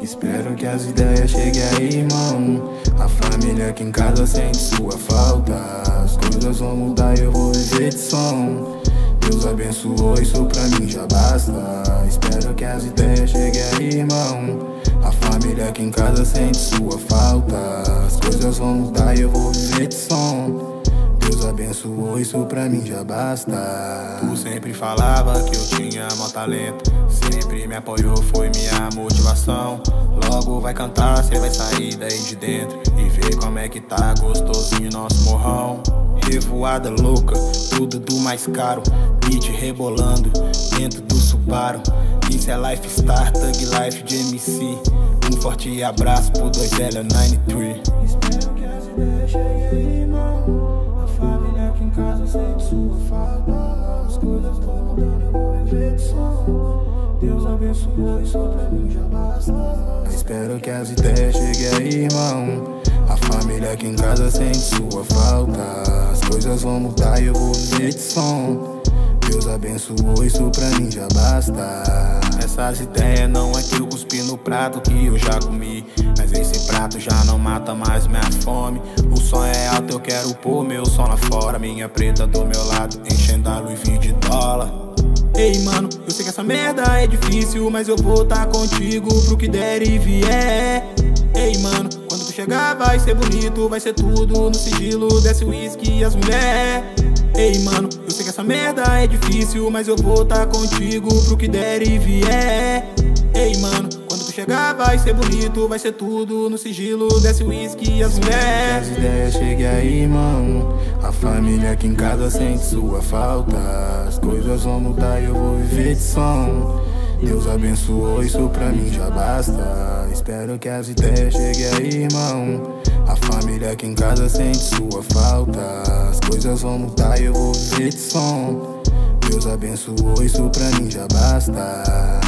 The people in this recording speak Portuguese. Espero que as ideias cheguem aí, irmão. A família que em casa sente sua falta. As coisas vão mudar, eu vou viver de som. Deus abençoou, isso pra mim já basta. Espero que as ideias cheguem aí, irmão. A família que em casa sente sua falta. As coisas vão mudar, eu vou viver de som. Deus abençoou, isso pra mim já basta. Tu sempre falava que eu tinha mó talento, sempre me apoiou, foi minha motivação. Logo vai cantar, cê vai sair daí de dentro e ver como é que tá gostosinho nosso morrão. Revoada louca, tudo do mais caro, beat rebolando dentro do Subaru. Isso é lifestyle, thug life de MC. Um forte abraço pro LZ 93. Espero que as ideias cheguem aí, irmão. Em casa sente sua falta. As coisas vão mudando, eu vou viver de som. Deus abençoou, isso pra mim já basta. Espero que as ideias cheguem aí, irmão. A família que em casa sente sua falta. As coisas vão mudar, eu vou viver de som. Deus abençoou, isso pra mim já basta. Essas ideias não é que eu cuspi no prato que eu já comi, mas esse prato já não mata mais minha fome. O som é alto, eu quero pôr meu som lá fora. Minha preta do meu lado, enchendo a Louis Vuitton de dólar. Ei mano, eu sei que essa merda é difícil, mas eu vou tá contigo pro que der e vier. Ei mano, quando tu chegar vai ser bonito, vai ser tudo no sigilo desse whisky e as mulher. Ei mano, eu sei que essa merda é difícil, mas eu vou tá contigo pro que der e vier. Ei mano, quando tu chegar vai ser bonito, vai ser tudo no sigilo desse whisky e as mulheres. As ideias cheguem aí, irmão. A família que em casa sente sua falta. As coisas vão mudar e eu vou viver de som. Deus abençoou, isso pra mim já basta. Espero que as ideias cheguem aí, irmão. A família que em casa sente sua falta. As coisas vão mudar e eu vou viver de som. Deus abençoou, isso pra mim já basta.